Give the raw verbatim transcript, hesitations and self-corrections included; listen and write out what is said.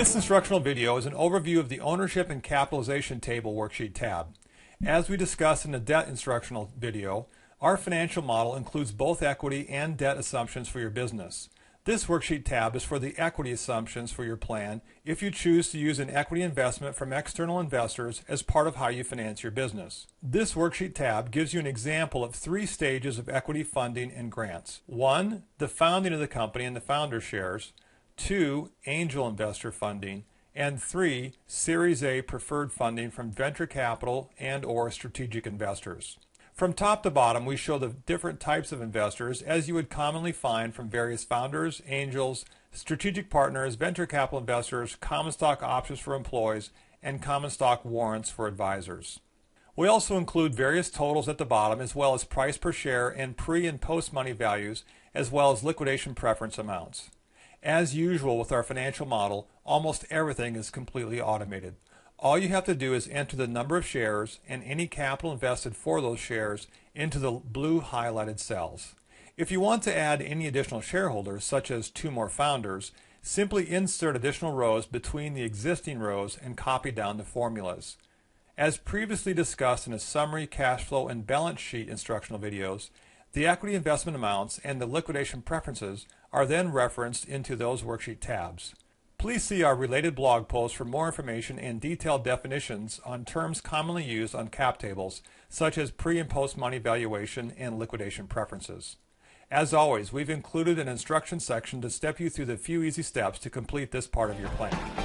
This instructional video is an overview of the Ownership and Capitalization Table Worksheet tab. As we discussed in the Debt instructional video, our financial model includes both equity and debt assumptions for your business. This worksheet tab is for the equity assumptions for your plan if you choose to use an equity investment from external investors as part of how you finance your business. This worksheet tab gives you an example of three stages of equity funding and grants. One, the founding of the company and the founder shares. Two, angel investor funding, and three, Series A preferred funding from venture capital and or strategic investors. From top to bottom, we show the different types of investors as you would commonly find from various founders, angels, strategic partners, venture capital investors, common stock options for employees, and common stock warrants for advisors. We also include various totals at the bottom as well as price per share and pre and post money values as well as liquidation preference amounts. As usual with our financial model, almost everything is completely automated. All you have to do is enter the number of shares and any capital invested for those shares into the blue highlighted cells. If you want to add any additional shareholders, such as two more founders, simply insert additional rows between the existing rows and copy down the formulas. As previously discussed in the summary, cash flow, and balance sheet instructional videos, the equity investment amounts and the liquidation preferences are then referenced into those worksheet tabs. Please see our related blog post for more information and detailed definitions on terms commonly used on cap tables, such as pre and post money valuation and liquidation preferences. As always, we've included an instruction section to step you through the few easy steps to complete this part of your plan.